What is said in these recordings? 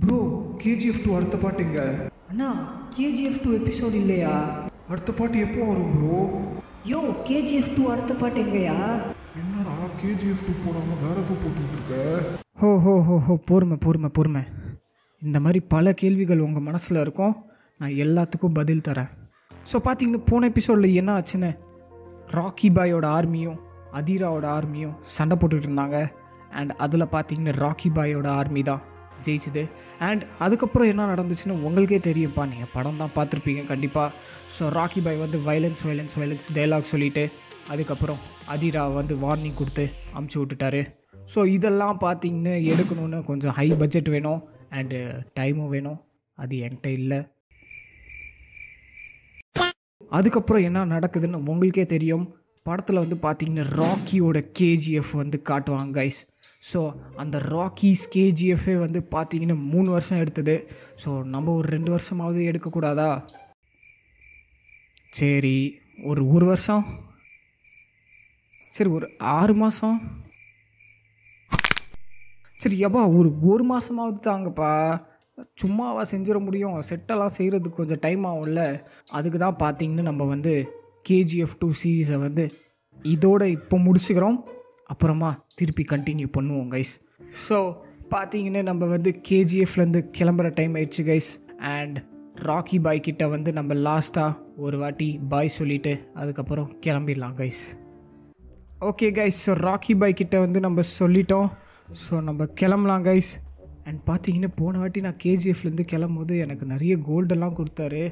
Bro, KGF 2 அடுத்த பாட்டுங்க. அண்ணா, KGF 2 episode இல்லையா? அடுத்த பாட்டு எப்போ வரும் bro? யோ, KGF 2 அடுத்த பாட்டுங்கயா? என்னடா KGF 2 போடாம வேற ஏதோ போட்டுட்டு இருக்க? ஹோ ஹோ ஹோ ஹோ, பொறுமை. இந்த மாதிரி பல கேள்விகள் உங்கள் மனசில் இருக்கும். நான் எல்லாத்துக்கும் பதில் தரேன். ஸோ பார்த்தீங்கன்னா போன எபிசோடில் என்ன ஆச்சுன்னு, ராக்கி பாயோட ஆர்மியும் அதிராவோட ஆர்மியும் சண்டை போட்டுக்கிட்டு இருந்தாங்க. அண்ட் அதில் பார்த்தீங்கன்னா ராக்கி பாயோட ஆர்மி தான் ஜெயிச்சுது. அண்ட் அதுக்கப்புறம் என்ன நடந்துச்சுன்னு உங்களுக்கே தெரியும்ப்பா, நீங்கள் படம் தான் பார்த்துருப்பீங்க கண்டிப்பாக. ஸோ ராக்கி பாய் வந்து வயலன்ஸ் டைலாக் சொல்லிவிட்டு அதுக்கப்புறம் அதிரா வந்து வார்னிங் கொடுத்து அமுச்சு விட்டுட்டாரு. ஸோ இதெல்லாம் பார்த்திங்கன்னு எடுக்கணுன்னு கொஞ்சம் ஹை பட்ஜெட் வேணும் அண்டு டைமும் வேணும், அது என்கிட்ட இல்லை. அதுக்கப்புறம் என்ன நடக்குதுன்னு உங்களுக்கே தெரியும். படத்தில் வந்து பார்த்திங்கன்னா ராக்கியோட கேஜிஎஃப் வந்து காட்டுவாங்க கைஸ். ஸோ அந்த ராக்கிஸ் கேஜிஎஃபே வந்து பார்த்திங்கன்னா 3 வருஷம் எடுத்தது. ஸோ நம்ம ஒரு 2 வருஷமாவது எடுக்கக்கூடாதா? சரி, ஒரு வருஷம், சரி ஒரு 6 மாதம், சரி எப்பா ஒரு மாதமாவது தாங்கப்பா, சும்மாவா செஞ்சிட முடியும்? செட்டெல்லாம் செய்கிறதுக்கு கொஞ்சம் டைம் ஆகும்ல. அதுக்கு தான் பார்த்திங்கன்னா நம்ம வந்து KGF 2 சீரீஸை வந்து இதோடு இப்போ முடிச்சுக்கிறோம். அப்புறமா திருப்பி கண்டினியூ பண்ணுவோம் கைஸ். ஸோ பார்த்திங்கன்னா நம்ம வந்து கேஜிஎஃப்லேருந்து கிளம்புற டைம் ஆயிடுச்சு கைஸ். அண்ட் ராக்கி பாய் கிட்ட வந்து நம்ம லாஸ்ட்டாக ஒரு வாட்டி பாய் சொல்லிவிட்டு அதுக்கப்புறம் கிளம்பிடலாம் guys. Okay guys, so Rocky பாய் கிட்ட வந்து நம்ம சொல்லிட்டோம். ஸோ நம்ம கிளம்பலாம் கைஸ். அண்ட் பார்த்திங்கன்னா போன வாட்டி நான் கேஜிஎஃப்லேருந்து கிளம்பும்போது எனக்கு நிறைய கோல்டெல்லாம் கொடுத்தாரு.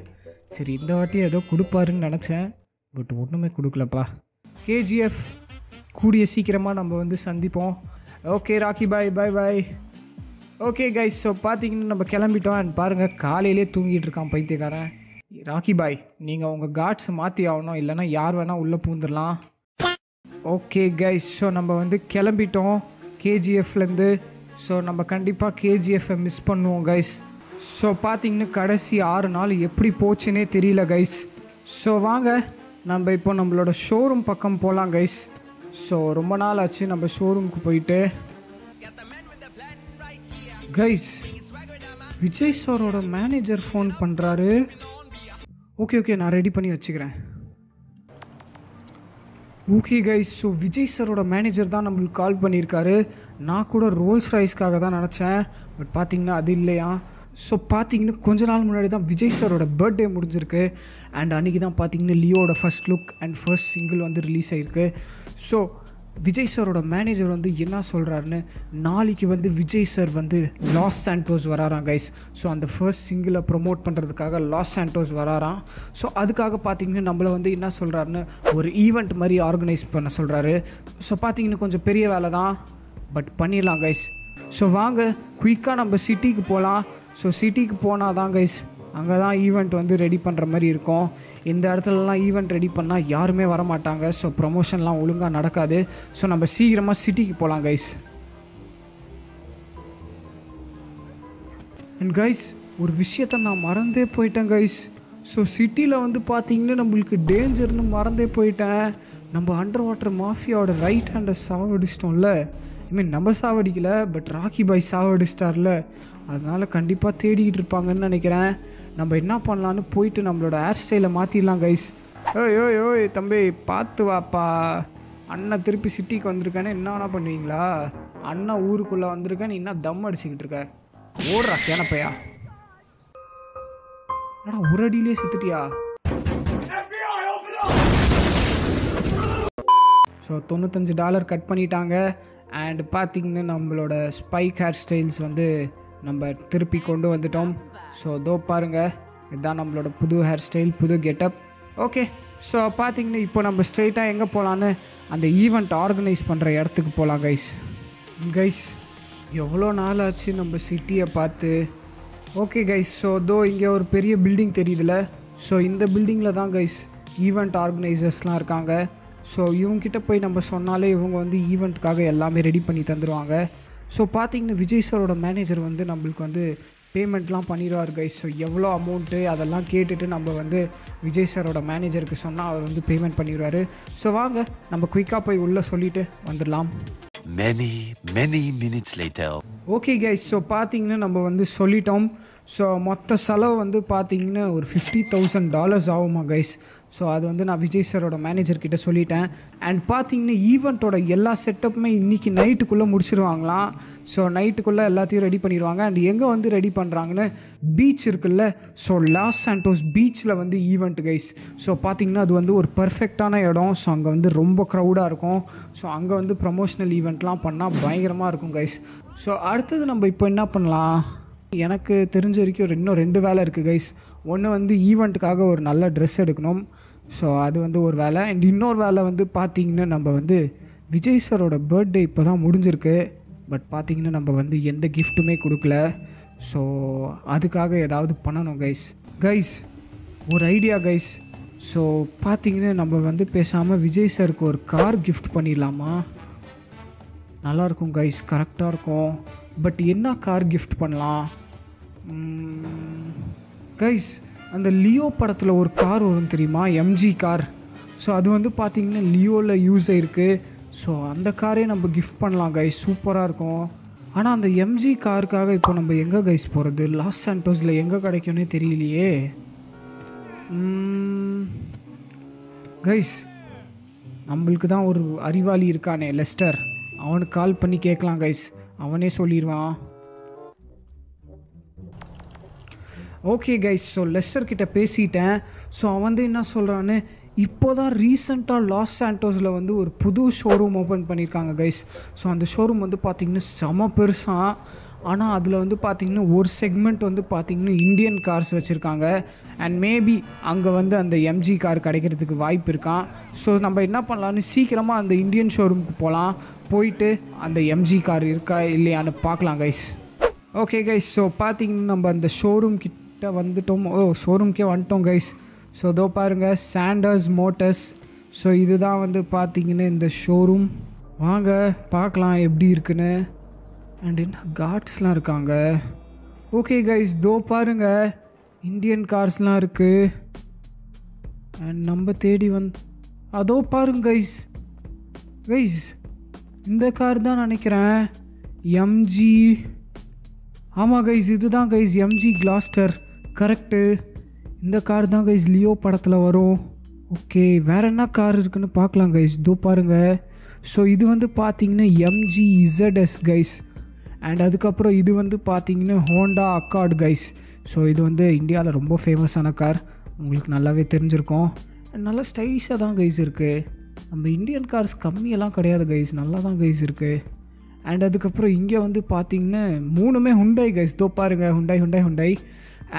சரி இந்த வாட்டி ஏதோ கொடுப்பாருன்னு நினச்சேன், பட் ஒன்றுமே கொடுக்கலப்பா. கேஜிஎஃப் கூடிய சீக்கிரமாக நம்ம வந்து சந்திப்போம். ஓகே ராக்கி பாய், bye bye. Okay guys, so பார்த்திங்கன்னா நம்ம கிளம்பிட்டோம். அண்ட் பாருங்கள், காலையிலே தூங்கிட்டு இருக்கான் பைத்தியக்காரன். ராக்கி பாய், நீங்கள் உங்கள் கார்ட்ஸை மாற்றி ஆகணும், இல்லைனா யார் வேணால் உள்ளே பூந்துடலாம். ஓகே கைஸ், ஸோ நம்ம வந்து கிளம்பிட்டோம் கேஜிஎஃப்லேருந்து. ஸோ நம்ம கண்டிப்பாக கேஜிஎஃப்பை மிஸ் பண்ணுவோம் கைஸ். ஸோ பார்த்திங்கன்னா கடைசி 6 நாள் எப்படி போச்சுன்னே தெரியல கைஸ். ஸோ வாங்க நம்ம இப்போ நம்மளோட ஷோரூம் பக்கம் போகலாம் கைஸ். ஸோ ரொம்ப நாள் ஆச்சு நம்ம ஷோரூமுக்கு போயிட்டு. கைஸ், விஜய் சாரோட மேனேஜர் ஃபோன் பண்ணுறாரு. ஓகே நான் ரெடி பண்ணி வச்சுக்கிறேன். ஓகே கைஸ், ஸோ விஜய் சாரோட மேனேஜர் தான் நம்மளுக்கு கால் பண்ணியிருக்காரு. நான் கூட ரோல்ஸ் ராய்ஸ்க்காக தான் நினச்சேன், பட் பார்த்திங்கன்னா அது இல்லையா. ஸோ பார்த்திங்கன்னா கொஞ்ச நாள் முன்னாடி தான் விஜய் சாரோட பர்த்டே முடிஞ்சிருக்கு. அண்ட் அன்றைக்கி தான் பார்த்திங்கன்னா லியோட first look and first single வந்து ரிலீஸ் ஆகிருக்கு. ஸோ விஜய் சாரோட மேனேஜர் வந்து என்ன சொல்கிறாருன்னு, நாளைக்கு வந்து விஜய் சார் வந்து லாஸ் சாண்டோஸ் வராராம் கைஸ். ஸோ அந்த ஃபர்ஸ்ட் சிங்கிளை ப்ரொமோட் பண்ணுறதுக்காக லாஸ் சாண்டோஸ் வராராம். ஸோ அதுக்காக பார்த்திங்கன்னா நம்மளை வந்து என்ன சொல்கிறாருன்னு ஒரு ஈவெண்ட் மாதிரி ஆர்கனைஸ் பண்ண சொல்கிறாரு. ஸோ பார்த்திங்கன்னா கொஞ்சம் பெரிய வேலை தான், பட் பண்ணிடலாம் கைஸ். ஸோ வாங்க குயிக்காக நம்ம சிட்டிக்கு போகலாம். ஸோ சிட்டிக்கு போனால் தான் கைஸ் அங்கே தான் ஈவெண்ட் வந்து ரெடி பண்ணுற மாதிரி இருக்கும். இந்த இடத்துலலாம் ஈவெண்ட் ரெடி பண்ணால் யாருமே வரமாட்டாங்க. ஸோ ப்ரொமோஷன்லாம் ஒழுங்காக நடக்காது. ஸோ நம்ம சீக்கிரமாக சிட்டிக்கு போகலாம் கைஸ். அண்ட் கைஸ், ஒரு விஷயத்தை நான் மறந்தே போயிட்டேன் கைஸ். ஸோ சிட்டியில் வந்து பார்த்திங்கன்னா நம்மளுக்கு டேஞ்சர்னு மறந்தே போயிட்டேன். நம்ம அண்டர் வாட்டர் மாஃபியாவோட ரைட் ஹேண்டை சாவடிச்சிட்டோம்ல. ஐமீன் நம்ம சாவடிக்கலை, பட் ராக்கி பாய் சாவடிச்சிட்டார்ல. அதனால் கண்டிப்பாக தேடிக்கிட்டு இருப்பாங்கன்னு நினைக்கிறேன். நம்ம என்ன பண்ணலான்னு போயிட்டு நம்மளோட ஹேர் ஸ்டைலை மாற்றிடலாம் கைஸ். ஓய் தம்பி பார்த்து வாப்பா, அண்ணன் திருப்பி சிட்டிக்கு வந்திருக்கானே, என்ன பண்ணுவீங்களா? அண்ணன் ஊருக்குள்ளே வந்திருக்கேன், நீ என்ன தம் அடிச்சுக்கிட்டு இருக்க? ஓடுறா கேனப்பையா, அண்ணா ஒரு அடியிலே செத்துட்டியா? 95 டாலர் கட் பண்ணிட்டாங்க. அண்ட் பார்த்திங்கன்னா நம்மளோட ஸ்பைக் ஹேர் ஸ்டைல்ஸ் வந்து நம்ம திருப்பி கொண்டு வந்துட்டோம். ஸோ இதோ பாருங்கள், இதுதான் நம்மளோட புது ஹேர் ஸ்டைல், புது கெட்டப். ஓகே, ஸோ பார்த்திங்கன்னா இப்போ நம்ம ஸ்ட்ரெயிட்டாக எங்கே போகலான்னு, அந்த ஈவெண்ட் ஆர்கனைஸ் பண்ணுற இடத்துக்கு போகலாம் கைஸ். கைஸ், எவ்வளோ நாள் ஆச்சு நம்ம சிட்டியை பார்த்து. ஓகே கைஸ், ஸோ இதோ இங்கே ஒரு பெரிய பில்டிங் தெரியுதுல. ஸோ இந்த பில்டிங்கில் தான் கைஸ் ஈவெண்ட் ஆர்கனைசர்ஸ்லாம் இருக்காங்க. ஸோ இவங்ககிட்ட போய் நம்ம சொன்னாலே இவங்க வந்து ஈவெண்ட்டுக்காக எல்லாமே ரெடி பண்ணி தந்துடுவாங்க. ஸோ பார்த்திங்கன்னா விஜய் சாரோட மேனேஜர் வந்து நம்மளுக்கு வந்து பேமெண்ட்லாம் பண்ணிடுவார் கைஸ். ஸோ எவ்வளோ அமௌண்ட்டு அதெல்லாம் கேட்டுட்டு நம்ம வந்து விஜய் சாரோட மேனேஜருக்கு சொன்னால் அவர் வந்து பேமெண்ட் பண்ணிடுவார். ஸோ வாங்க நம்ம குயிக்காக போய் உள்ளே சொல்லிவிட்டு வந்துடலாம். ஓகே கைஸ், ஸோ பார்த்தீங்கன்னா நம்ம வந்து சொல்லிட்டோம். ஸோ மொத்த செலவு வந்து பார்த்தீங்கன்னா ஒரு $50,000 ஆகுமா கைஸ். ஸோ அது வந்து நான் விஜய் சாரோட மேனேஜர்கிட்ட சொல்லிட்டேன். அண்ட் பார்த்தீங்கன்னா ஈவெண்ட்டோட எல்லா செட்டப்புமே இன்றைக்கி நைட்டுக்குள்ளே முடிச்சிருவாங்களாம். ஸோ நைட்டுக்குள்ளே எல்லாத்தையும் ரெடி பண்ணிடுவாங்க. அண்ட் எங்கே வந்து ரெடி பண்ணுறாங்கன்னு பீச் இருக்குல்ல, ஸோ லாஸ் சாண்டோஸ் பீச்சில் வந்து ஈவெண்ட் கைஸ். ஸோ பார்த்தீங்கன்னா அது வந்து ஒரு பர்ஃபெக்டான இடம். ஸோ அங்கே வந்து ரொம்ப க்ரௌடாக இருக்கும். ஸோ அங்கே வந்து ப்ரமோஷனல் ஈவெண்ட்லாம் பண்ணால் பயங்கரமாக இருக்கும் கைஸ். ஸோ அடுத்தது நம்ம இப்போ என்ன பண்ணலாம்? எனக்கு தெரிஞ்ச வரைக்கும் இன்னும் 2 வேலை இருக்குது கைஸ். ஒன்று வந்து ஈவெண்ட்டுக்காக ஒரு நல்ல ட்ரெஸ் எடுக்கணும். ஸோ அது வந்து ஒரு வேலை. அண்ட் இன்னொரு வேலை வந்து பார்த்திங்கன்னா நம்ம வந்து விஜய் சாரோட பர்த்டே இப்போ தான் முடிஞ்சிருக்கு. பட் பார்த்திங்கன்னா நம்ம வந்து எந்த கிஃப்ட்டுமே கொடுக்கல. ஸோ அதுக்காக ஏதாவது பண்ணணும் கைஸ். ஒரு ஐடியா கைஸ். ஸோ பார்த்திங்கன்னா நம்ம வந்து பேசாமல் விஜய் சாருக்கு ஒரு கார் கிஃப்ட் பண்ணிடலாமா? நல்லாயிருக்கும் கைஸ், கரெக்டாக இருக்கும். பட் என்ன கார் கிஃப்ட் பண்ணலாம் கைஸ்? அந்த லியோ படத்தில் ஒரு கார் வரும் தெரியுமா, எம்ஜி கார். ஸோ அது வந்து பார்த்திங்கன்னா லியோவில் யூஸ் ஆகிருக்கு. ஸோ அந்த காரே நம்ம கிஃப்ட் பண்ணலாம் கைஸ், சூப்பராக இருக்கும். ஆனால் அந்த எம்ஜி காருக்காக இப்போ நம்ம எங்கே கைஸ் போகிறது? லாஸ் சாண்டோஸில் எங்கே கிடைக்கும்னே தெரியலையே கைஸ். நம்மளுக்கு தான் ஒரு அறிவாளி இருக்கானே லெஸ்டர், அவனுக்கு கால் பண்ணி கேட்கலாம் கைஸ், அவனே சொல்லிடுவான். ஓகே கைஸ், ஸோ லெஸ்டர்கிட்ட பேசிட்டேன். ஸோ அவன் வந்து என்ன சொல்கிறான்னு, இப்போ தான் ரீசெண்டாக லாஸ் சாண்டோஸில் வந்து ஒரு புது ஷோரூம் ஓப்பன் பண்ணியிருக்காங்க கைஸ். ஸோ அந்த ஷோரூம் வந்து பார்த்திங்கன்னா செம பெருசாக. ஆனால் அதில் வந்து பார்த்திங்கன்னா ஒரு செக்மெண்ட் வந்து பார்த்திங்கன்னா இந்தியன் கார்ஸ் வச்சுருக்காங்க. அண்ட் மேபி அங்கே வந்து அந்த எம்ஜி கார் கிடைக்கிறதுக்கு வாய்ப்பு இருக்கான். ஸோ நம்ம என்ன பண்ணலான்னு சீக்கிரமாக அந்த இந்தியன் ஷோரூமுக்கு போகலாம். போயிட்டு அந்த எம்ஜி கார் இருக்கா இல்லையான்னு பார்க்கலாம் கைஸ். ஓகே கைஸ், ஸோ பார்த்திங்கன்னா நம்ம அந்த ஷோரூம் கிட்டே வந்துட்டோம். ஷோரூம்கே வந்துட்டோம் கைஸ். ஸோ இதோ பாருங்கள், சாண்டர்ஸ் மோட்டர்ஸ். ஸோ இதுதான் வந்து பார்த்திங்கன்னா இந்த ஷோரூம். வாங்க பார்க்கலாம் எப்படி இருக்குன்னு. அண்ட் என்ன கார்ட்ஸ்லாம் இருக்காங்க. ஓகே கைஸ், இதோ பாருங்கள், இந்தியன் கார்ஸ்லாம் இருக்குது. அண்ட் நம்ம தேடி வந்து அதோ பாருங்க கைஸ். இந்த கார் தான் நினைக்கிறேன், எம்ஜி. ஆமாம் கைஸ், இது தான் கைஸ், எம்ஜி கிளாஸ்டர். கரெக்டு, இந்த கார் தான் கைஸ் லியோ படத்தில் வரும். ஓகே, வேறு என்ன கார் இருக்குன்னு பார்க்கலாம் கைஸ். இதோ பாருங்கள், ஸோ இது வந்து பார்த்திங்கன்னா எம்ஜி ZS கைஸ். அண்ட் அதுக்கப்புறம் இது வந்து பார்த்திங்கன்னா ஹோண்டா அக்கார்டு கைஸ். ஸோ இது வந்து இந்தியாவில் ரொம்ப ஃபேமஸான கார், உங்களுக்கு நல்லாவே தெரிஞ்சிருக்கும். அண்ட் நல்லா ஸ்டைலிஷாக தான் கைஸ் இருக்குது. நம்ம இந்தியன் கார்ஸ் கம்மியெல்லாம் கிடையாது கைஸ், நல்லா தான் கைஸ் இருக்குது. அண்ட் அதுக்கப்புறம் இங்கே வந்து பார்த்திங்கன்னா மூணுமே ஹுண்டாய் கைஸ். இதோ பாருங்கள், ஹுண்டாய்.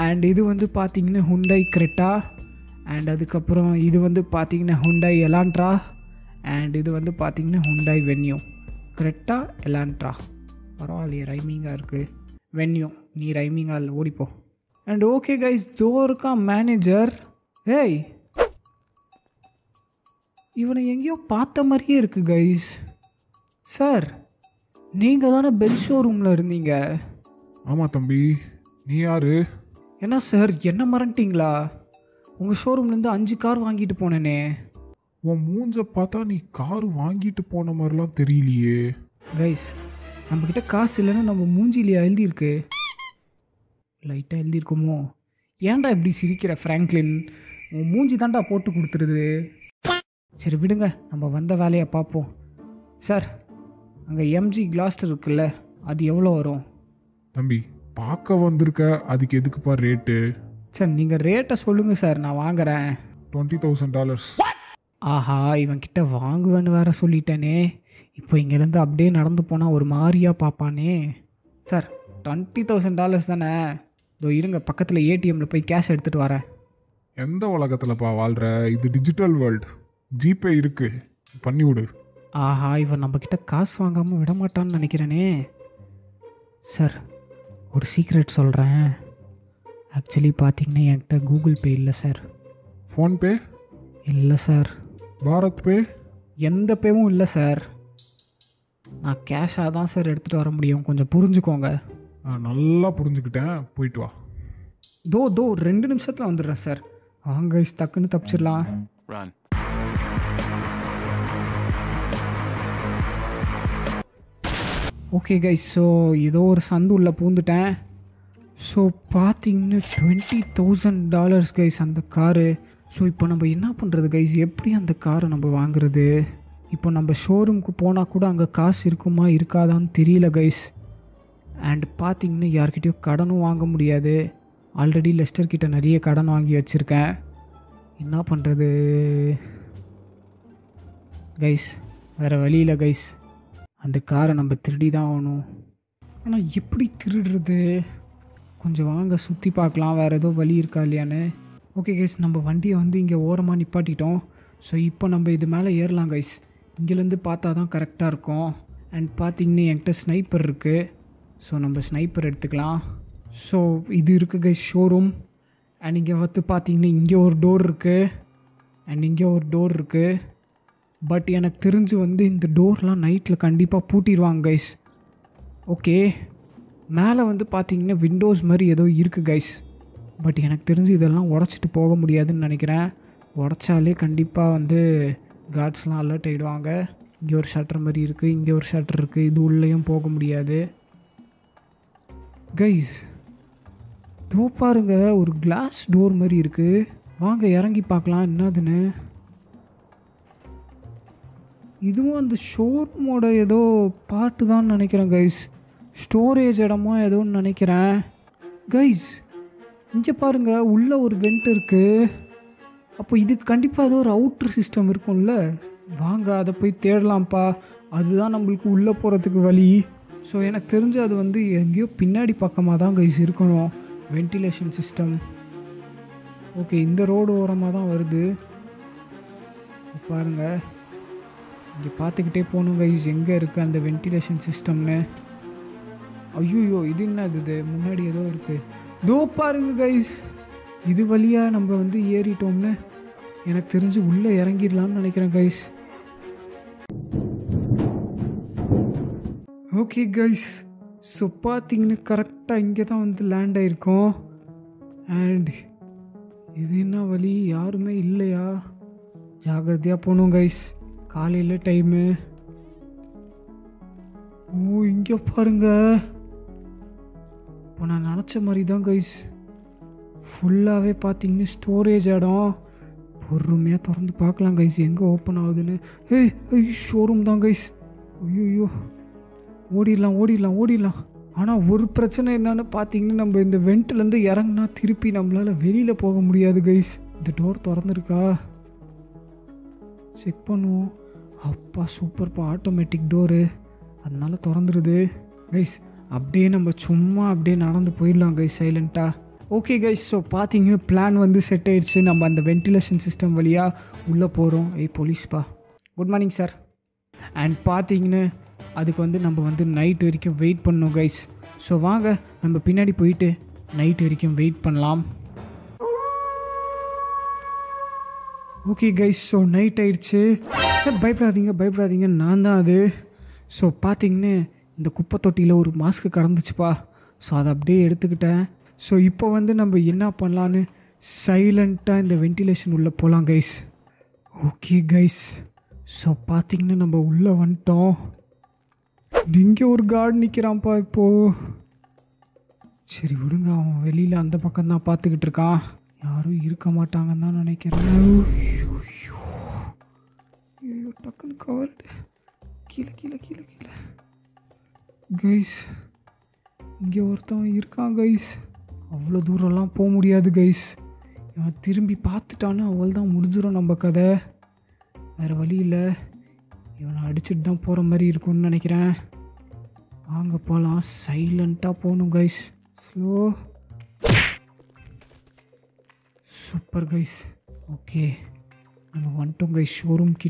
அண்ட் இது வந்து பார்த்திங்கன்னா ஹுண்டாய் கிரெட்டா. அண்ட் அதுக்கப்புறம் இது வந்து பார்த்திங்கன்னா ஹுண்டாய் எலான்ட்ரா. அண்ட் இது வந்து பார்த்திங்கன்னா ஹுண்டாய் வென்யூ. கிரெட்டா, எலான்ட்ரா, பரவாயில்லையே, ரைமிங்காக இருக்குது. வென்யூ, நீ ரைமிங்காக இல்லை, ஓடிப்போ. அண்ட் ஓகே கைஸ், தோருக்கா மேனேஜர். ஏய், இவனை எங்கேயோ பார்த்த மாதிரியே இருக்குது கைஸ். சார், நீங்கள் தானே பெல் ஷோரூமில் இருந்தீங்க? ஆமாம் தம்பி, நீ யார்? என்ன சார், என்ன மறந்துட்டிங்களா? உங்கள் ஷோரூம்லேருந்து 5 கார் வாங்கிட்டு போனேனே. உன் மூஞ்ச பார்த்தா நீ கார் வாங்கிட்டு போன மாதிரிலாம் தெரியலையே. கைஸ், நம்மக்கிட்ட காசு இல்லைன்னா நம்ம மூஞ்சிலையா எழுதியிருக்கு, லைட்டாக எழுதியிருக்கோமோ? ஏன்டா இப்படி சிரிக்கிற ஃப்ராங்க்லின், உன் மூஞ்சி தாண்டா போட்டு கொடுத்துருது. சரி விடுங்க, நம்ம வந்த வேலையை பார்ப்போம். சார், அங்கே எம்ஜி கிளாஸ்டர் இருக்குல்ல, அது எவ்வளோ வரும்? தம்பி, பார்க்க வந்திருக்க, அதுக்கு எதுக்குப்பா ரேட்டு? சார், நீங்கள் ரேட்டை சொல்லுங்கள் சார், நான் வாங்குறேன். $20,000. ஆஹா, இவன்கிட்ட வாங்குவேன்னு வேறு சொல்லிட்டேனே. இப்போ இங்கேருந்து அப்படியே நடந்து போனால் ஒரு மாதிரியாக பார்ப்பானே. சார், $20,000 தானே? இதோ இருங்க, பக்கத்தில் ஏடிஎம்மில் போய் கேஷ் எடுத்துகிட்டு வரேன். எந்த உலகத்தில்ப்பா வாழ்கிற? இது டிஜிட்டல் வேர்ல்டு, ஜிபே இருக்குது, பண்ணிவிடு. ஆஹா, இவன் நம்மக்கிட்ட காசு வாங்காமல் விடமாட்டான்னு நினைக்கிறேனே. சார், ஒரு சீக்ரெட் சொல்கிறேன். ஆக்சுவலி பார்த்திங்கன்னா என்கிட்ட கூகுள் பே இல்லை சார். ஃபோன்பே இல்லை சார். பாரத் பே, எந்த பேவும் இல்லை சார். நான் கேஷாக தான் சார் எடுத்துகிட்டு வர முடியும், கொஞ்சம் புரிஞ்சுக்கோங்க. நல்லா புரிஞ்சுக்கிட்டேன், போயிட்டு வா. தோ 2 நிமிஷத்தில் வந்துடுறேன் சார். வாங்க, டக்குன்னு தப்பிச்சிடலாம். Okay guys, so ஏதோ ஒரு சந்துள்ள பூந்துட்டேன். So பாத்தீங்கன்னா $20,000 guys அந்த கார். So இப்போ நம்ம என்ன பண்றது guys? எப்படி அந்த காரை நம்ம வாங்குறது? இப்போ நம்ம ஷோரூம்க்கு போனா கூட அங்க காசு இருக்குமா இருக்காதான்னு தெரியல guys. And பாத்தீங்கன்னா யார்கிட்டயோ கடனும் வாங்க முடியாது. ஆல்ரெடி லெஸ்டர் கிட்ட நிறைய கடன் வாங்கி வச்சிருக்கேன். என்ன பண்றது guys? வேற வழியில guys. அந்த காரை நம்ம திருடி தான் ஆகணும். ஆனால் எப்படி திருடுறது? கொஞ்சம் வாங்க சுற்றி பார்க்கலாம், வேறு ஏதோ வழி இருக்கா இல்லையான்னு. ஓகே கைஸ், நம்ம வண்டியை வந்து இங்கே ஓரமாக நிப்பாட்டிட்டோம். ஸோ இப்போ நம்ம இது மேலே ஏறலாம் கைஸ். இங்கேருந்து பார்த்தா தான் கரெக்டாக இருக்கும். அண்ட் பார்த்திங்கன்னா என்கிட்ட ஸ்னைப்பர் இருக்குது. ஸோ நம்ம ஸ்னைப்பர் எடுத்துக்கலாம். ஸோ இது இருக்குது கைஸ் ஷோரூம். அண்ட் இங்கே வந்து பார்த்திங்கன்னா இங்கே ஒரு டோர் இருக்குது அண்ட் இங்கே ஒரு டோர் இருக்குது. பட் எனக்கு தெரிஞ்சு வந்து இந்த டோர்லாம் நைட்டில் கண்டிப்பாக பூட்டிடுவாங்க கைஸ். ஓகே, மேலே வந்து பார்த்திங்கன்னா விண்டோஸ் மாதிரி ஏதோ இருக்குது கைஸ். பட் எனக்கு தெரிஞ்சு இதெல்லாம் உடச்சிட்டு போக முடியாதுன்னு நினைக்கிறேன். உடச்சாலே கண்டிப்பாக வந்து கார்ட்ஸ்லாம் அலர்ட் ஆகிடுவாங்க. இங்கே ஒரு ஷட்டர் மாதிரி இருக்குது, இங்கே ஒரு ஷட்டர் இருக்குது. இது உள்ளேயும் போக முடியாது கைஸ். தோ பாருங்க, ஒரு கிளாஸ் டோர் மாதிரி இருக்குது. வாங்க இறங்கி பார்க்கலாம் என்னதுன்னு. இதுவும் அந்த ஷோரூமோட ஏதோ பாட்டு தான் நினைக்கிறேன் கைஸ். ஸ்டோரேஜ் இடமோ ஏதோன்னு நினைக்கிறேன் கைஸ். இங்கே பாருங்கள், உள்ளே ஒரு வெண்ட் இருக்குது. அப்போ இதுக்கு கண்டிப்பாக ஏதோ ஒரு அவுட்ரு சிஸ்டம் இருக்கும்ல. வாங்க அதை போய் தேடலாம்ப்பா, அதுதான் நம்மளுக்கு உள்ளே போகிறதுக்கு வழி. ஸோ எனக்கு தெரிஞ்சு அது வந்து எங்கேயோ பின்னாடி பக்கமாக தான் கைஸ் இருக்கணும் வென்டிலேஷன் சிஸ்டம். ஓகே, இந்த ரோடு ஓரமாக தான் வருது. பாருங்கள், இங்கே பார்த்துக்கிட்டே போகணும் கைஸ் எங்கே இருக்குது அந்த வென்டிலேஷன் சிஸ்டம்னு. ஐயோ, இது என்ன? இது முன்னாடி ஏதோ இருக்குது. தோ பாருங்க கைஸ், இது வழியாக நம்ம வந்து ஏறிட்டோம்னு எனக்கு தெரிஞ்சு உள்ளே இறங்கிடலாம்னு நினைக்கிறேன் கைஸ். ஓகே கைஸ், ஸோ பார்த்திங்கன்னா கரெக்டாக இங்கே தான் வந்து லேண்ட் ஆகிருக்கோம். அண்ட் இது என்ன வழி? யாருமே இல்லையா? ஜாகிரதையாக போகணும் கைஸ், காலையில் டைமு. ஓ, இங்கே பாருங்க. இப்போ நான் நினச்ச மாதிரி தான் கைஸ், ஃபுல்லாகவே பார்த்திங்கன்னா ஸ்டோரேஜ் இடம். பொறுமையாக திறந்து பார்க்கலாம் கைஸ் எங்கே ஓப்பன் ஆகுதுன்னு. ஏய், ஐயோ, ஷோரூம் தான் கைஸ். ஐயோ, ஓடிடலாம் ஓடிடலாம் ஓடிடலாம். ஆனால் ஒரு பிரச்சனை என்னன்னு பார்த்திங்கன்னா நம்ம இந்த வெண்ட்லேருந்து இறங்கினா திருப்பி நம்மளால் வெளியில் போக முடியாது கைஸ். இந்த டோர் திறந்துருக்கா செக் பண்ணுவோம். அப்பா சூப்பர்ப்பா, ஆட்டோமேட்டிக் டோரு, அதனால திறந்துருது கைஸ். அப்படியே நம்ம சும்மா அப்படியே நடந்து போயிடலாம் கைஸ் சைலண்ட்டாக. ஓகே கைஸ், ஸோ பார்த்திங்கன்னா பிளான் வந்து செட் ஆகிடுச்சு. நம்ம அந்த வென்டிலேஷன் சிஸ்டம் வழியாக உள்ளே போகிறோம். ஏய் போலீஸ்ப்பா, குட் மார்னிங் சார். அண்ட் பார்த்திங்கன்னா அதுக்கு வந்து நம்ம வந்து நைட் வரைக்கும் வெயிட் பண்ணணும் கைஸ். ஸோ வாங்க நம்ம பின்னாடி போயிட்டு நைட் வரைக்கும் வெயிட் பண்ணலாம். ஓகே கைஸ், ஸோ நைட் ஆயிடுச்சு. பயப்படாதீங்க பயப்படாதீங்க, நான் தான் அது. ஸோ பார்த்திங்கன்னா இந்த குப்பை தொட்டியில் ஒரு மாஸ்க்கு கடந்துச்சுப்பா. ஸோ அதை அப்படியே எடுத்துக்கிட்டேன். ஸோ இப்போ வந்து நம்ம என்ன பண்ணலான்னு சைலண்ட்டாக இந்த வென்டிலேஷன் உள்ளே போகலாம் கைஸ். ஓகே கைஸ், ஸோ பார்த்திங்கன்னா நம்ம உள்ளே வந்துட்டோம். இங்கே ஒரு கார்டு நிற்கிறான்ப்பா இப்போது. சரி விடுங்க, அவன் வெளியில் அந்த பக்கம்தான் பார்த்துக்கிட்டு இருக்கான். யாரும் இருக்க மாட்டாங்கன்னு தான் நினைக்கிறேன். டக்குன்னு கவர்டு கீழே கீழே கீழே கீழே கைஸ். இங்கே ஒருத்தவன் இருக்கான் கைஸ். அவ்வளோ தூரம்லாம் போக முடியாது கைஸ். இவன் திரும்பி பார்த்துட்டான்னு அவள் தான் முடிஞ்சிடும் நம்ம கதை. வேறு வழி இல்லை, இவனை அடிச்சுட்டு தான் போகிற மாதிரி இருக்கும்னு நினைக்கிறேன். வாங்க போகலாம், சைலண்ட்டாக போகணும் guys. Slow super guys. Okay, நம்ம வந்துட்டோம் கைஸ் ஷோரூம் கிட்ட.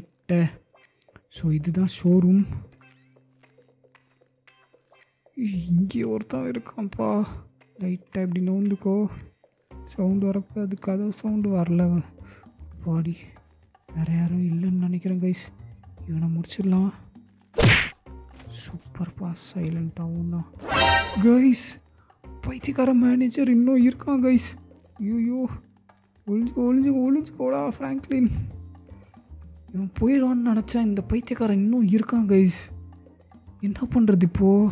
ஸோ இதுதான் ஷோரூம். இங்கே ஒருத்தான் இருக்கான்ப்பா. லைட்டாக இப்படி நோந்துக்கோ, சவுண்டு வரப்போ. அதுக்கு அதாவது சவுண்டு வரல பாடி. வேறு யாரும் இல்லைன்னு நினைக்கிறேன் கைஸ். இவனை முடிச்சிடலாம். சூப்பர்ப்பா, சைலண்ட்டாகவும் தான் கைஸ். பைத்தியக்கார மேனேஜர் இன்னும் இருக்கான் கைஸ். ஐயோ, ஒழிஞ்சுக்கோ ஒழிஞ்சுக்கோ ஒழிஞ்சுக்கோடா ஃப்ராங்க்லின். இவன் போயிடுவான்னு நினச்சா இந்த பைத்தியக்காரன் இன்னும் இருக்கான் கைஸ். என்ன பண்ணுறது இப்போது?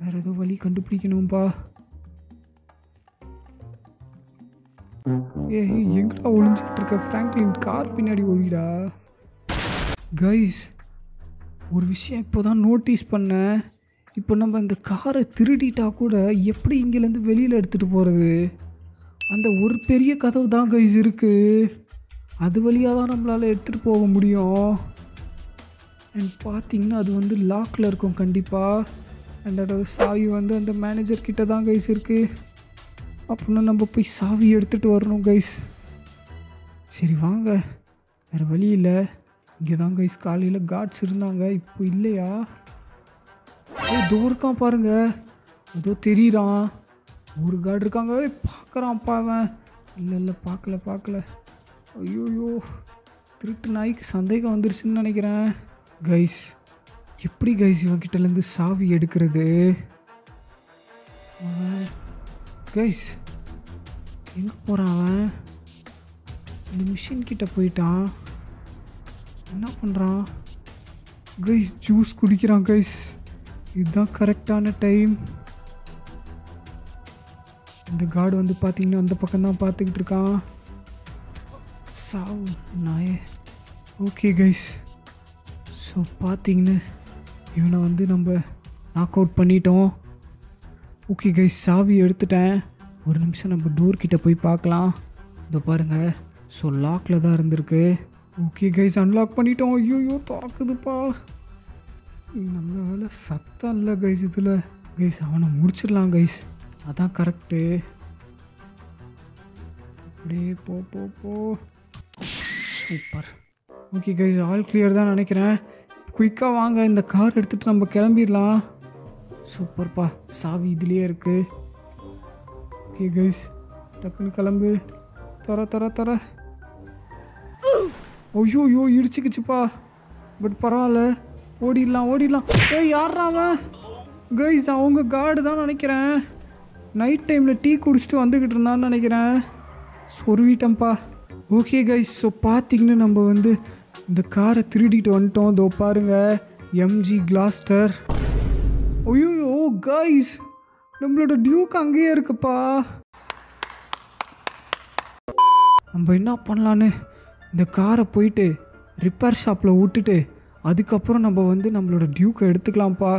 வேறு ஏதோ வழி கண்டுபிடிக்கணும்பா. ஏ எங்கடா ஒளிஞ்சிக்கிட்டு இருக்க ஃப்ராங்க்லின்? கார் பின்னாடி ஒழிடா. கைஸ், ஒரு விஷயம் இப்போ தான் நோட்டீஸ் பண்ணேன். இப்போ நம்ம இந்த காரை திருடிட்டா கூட எப்படி இங்கேருந்து வெளியில் எடுத்துகிட்டு போகிறது? அந்த ஒரு பெரிய கதவு தான் கைஸ் இருக்குது. அது வழியாக தான் நம்மளால் எடுத்துகிட்டு போக முடியும். அண்ட் பார்த்திங்கன்னா அது வந்து லாக்கில் இருக்கும் கண்டிப்பாக. அண்ட் அதோட சாவி வந்து அந்த மேனேஜர் கிட்ட தான் கைஸ் இருக்குது. அப்படின்னா நம்ம போய் சாவி எடுத்துகிட்டு வரணும் கைஸ். சரி வாங்க, வேறு வழி இல்லை. இங்கே தான் கைஸ் காலையில் கார்ட்ஸ் இருந்தாங்க, இப்போ இல்லையா? தோர்க்கான் பாருங்கள், ஏதோ தெரியுறான். ஒரு கார்டு இருக்காங்க, பார்க்குறான் பாவன். இல்லை இல்லை பார்க்கல. ஐயோயோ, திருட்டு நாய்க்கு சந்தேகம் வந்துருச்சுன்னு நினைக்கிறேன் கைஸ். எப்படி கைஸ் இவங்கிட்டலேருந்து சாவி எடுக்கிறது? கைஸ் எங்கே போகிறான் அவன்? இந்த மிஷின்கிட்ட போயிட்டான். என்ன பண்ணுறான் கைஸ்? ஜூஸ் குடிக்கிறான் கைஸ். இதுதான் கரெக்டான டைம். இந்த கார்டு வந்து பார்த்திங்கன்னா அந்த பக்கம்தான் பார்த்துக்கிட்டு இருக்கான். சாவு நாயே. ஓகே கைஸ், ஸோ பார்த்திங்கன்னு இவனை வந்து நம்ம நாக் அவுட் பண்ணிட்டோம். ஓகே கைஸ், சாவி எடுத்துட்டேன். ஒரு நிமிஷம் நம்ம டோர்கிட்ட போய் பார்க்கலாம். இதோ பாருங்கள், ஸோ லாக்கில் தான் இருந்திருக்கு. ஓகே கைஸ், அன்லாக் பண்ணிட்டோம். ஐயோயோ தாக்குதுப்பா. நல்ல வேலை சத்தம் இல்லை கைஸ் இதில். கைஸ் அவனை முடிச்சிடலாம் கைஸ், அதான் கரெக்டு. அப்படியே போ. Super. Okay guys, all clear தான் நினைக்கிறேன். குயிக்காக வாங்க, இந்த கார் எடுத்துகிட்டு நம்ம கிளம்பிடலாம். சூப்பர்ப்பா, சாவி இதுலேயே இருக்குது. ஓகே கைஸ், டக்குன்னு கிளம்பு. தர ஐயோ இடிச்சுக்குச்சுப்பா. பட் பரவாயில்ல, ஓடிடலாம். ஏய் யார்ராவன்? கைஸ் அவங்க கார்டு தான் நினைக்கிறேன். நைட் டைமில் டீ குடிச்சிட்டு வந்துக்கிட்டு இருந்தான்னு நினைக்கிறேன். சொருவிட்டேன்ப்பா. ஓகே கைஸ், ஸோ பார்த்திங்கன்னு நம்ம வந்து இந்த காரை திருடிட்டு வந்துட்டோம். இதோ பாருங்கள், எம்ஜி கிளாஸ்டர். ஐயோ கைஸ், நம்மளோட டியூக் அங்கேயே இருக்குப்பா. நம்ம என்ன பண்ணலான்னு இந்த காரை போயிட்டு ரிப்பேர் ஷாப்பில் விட்டுட்டு அதுக்கப்புறம் நம்ம வந்து நம்மளோட டியூக்கை எடுத்துக்கலாம்ப்பா.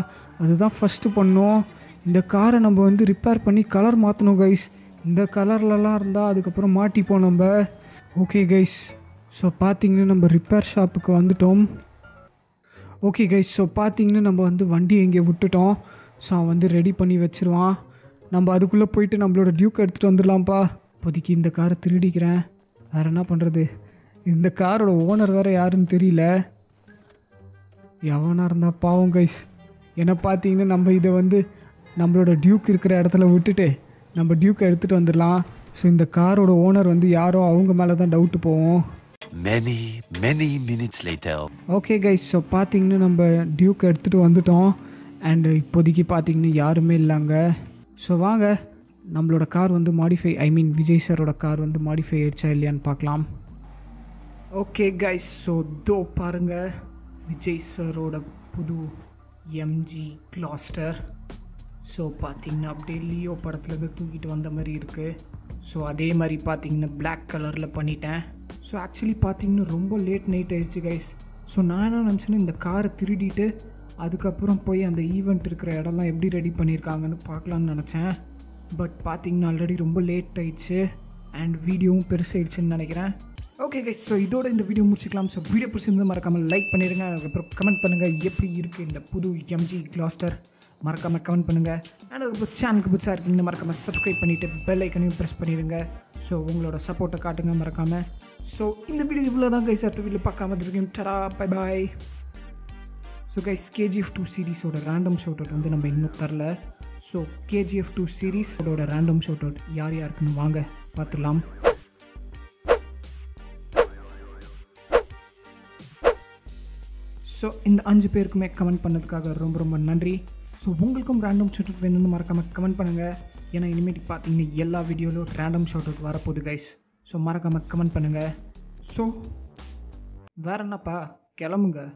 அதுதான் ஃபஸ்ட்டு பண்ணோம். இந்த காரை நம்ம வந்து ரிப்பேர் பண்ணி கலர் மாற்றணும் கைஸ். இந்த கலர்லலாம் இருந்தால் அதுக்கப்புறம் மாட்டிப்போம் நம்ம. ஓகே கைஸ், ஸோ பார்த்திங்கன்னா நம்ம ரிப்பேர் ஷாப்புக்கு வந்துட்டோம். ஓகே கைஸ், ஸோ பார்த்திங்கன்னா நம்ம வந்து வண்டியை இங்கே விட்டுட்டோம். ஸோ அவன் வந்து ரெடி பண்ணி வச்சுருவான். நம்ம அதுக்குள்ளே போயிட்டு நம்மளோட டியூக்கை எடுத்துகிட்டு வந்துடலாம்ப்பா. இப்போதைக்கு இந்த காரை திருடிக்கிறேன், வேறு என்ன பண்ணுறது? இந்த காரோட ஓனர் வேறு யாருன்னு தெரியல. எவனாக இருந்தால் பாவம் கைஸ். ஏன்னா பார்த்திங்கன்னா நம்ம இதை வந்து நம்மளோட டியூக் இருக்கிற இடத்துல விட்டுட்டு நம்ம டியூக்கை எடுத்துகிட்டு வந்துடலாம். ஸோ இந்த காரோட ஓனர் வந்து யாரோ, அவங்க மேலே தான் டவுட்டு போவோம். many minutes later. Okay guys, so பார்த்திங்கன்னா நம்ம டியூக் எடுத்துகிட்டு வந்துட்டோம். அண்ட் இப்போதைக்கு பார்த்திங்கன்னா யாருமே இல்லைங்க. ஸோ வாங்க, நம்மளோட கார் வந்து மாடிஃபை, விஜய் சாரோட கார் வந்து மாடிஃபை ஆயிடுச்சா இல்லையான்னு பார்க்கலாம். ஓகே கைஸ், ஸோ தோ பாருங்கள் விஜய் சாரோட புது எம்ஜி கிளாஸ்டர். ஸோ பார்த்திங்கன்னா அப்படியே லியோ படத்துலேருந்து தூக்கிட்டு வந்த மாதிரி இருக்குது. ஸோ அதே மாதிரி பார்த்திங்கன்னா பிளாக் கலரில் பண்ணிட்டேன். ஸோ ஆக்சுவலி பார்த்திங்கன்னா ரொம்ப லேட் நைட் ஆயிடுச்சு கைஸ். ஸோ நான் என்ன நினச்சேன்னா, இந்த காரை திருடிட்டு அதுக்கப்புறம் போய் அந்த ஈவெண்ட் இருக்கிற இடம்லாம் எப்படி ரெடி பண்ணியிருக்காங்கன்னு பார்க்கலான்னு நினச்சேன். பட் பார்த்திங்கன்னா ஆல்ரெடி ரொம்ப லேட் ஆயிடுச்சு. அண்ட் வீடியோவும் பெருசாகிடுச்சுன்னு நினைக்கிறேன். ஓகே கைஸ், ஸோ இதோட இந்த வீடியோ முடிச்சுக்கலாம். ஸோ வீடியோ பிடிச்சிருந்து மறக்காமல் லைக் பண்ணிடுங்க. அதுக்கப்புறம் கமெண்ட் பண்ணுங்கள் எப்படி இருக்குது இந்த புது எம்ஜி கிளாஸ்டர். மறக்காமல் கமெண்ட் பண்ணுங்கள். அண்ட் அதுக்கப்புறம் சேனலுக்கு புதுசாக இருக்கீங்கன்னா மறக்காமல் சப்ஸ்கிரைப் பண்ணிவிட்டு பெல் ஐக்கனையும் ப்ரெஸ் பண்ணிடுங்க. ஸோ உங்களோட சப்போர்ட்டை காட்டுங்க மறக்காமல். ஸோ இந்த வீடியோ இவ்வளோ தான் கைஸ். அடுத்த வீடியோ பார்க்காம இருக்கேன். டடா, bye bye. So guys, KGF 2 சீரிஸோட ரேண்டம் ஷவுட் அவுட் வந்து நம்ம இன்னும் தரல. ஸோ கேஜிஎஃப் 2 சீரிஸோட ரேண்டம் ஷவுட் அவுட் யாருக்குன்னு வாங்க பார்த்துடலாம். ஸோ இந்த 5 பேருக்குமே கமெண்ட் பண்ணதுக்காக ரொம்ப நன்றி. ஸோ உங்களுக்கும் ரேண்டம் ஷவுட் அவுட் வேணும்னு மறக்காமல் கமெண்ட் பண்ணுங்கள். ஏன்னா இனிமேட்டு பார்த்தீங்கன்னா எல்லா வீடியோவிலும் ரேண்டம் ஷவுட் அவுட் வரப்போகுது கைஸ். ஸோ மறக்காமல் கமெண்ட் பண்ணுங்கள். ஸோ வேற என்னப்பா, கிளம்புங்க.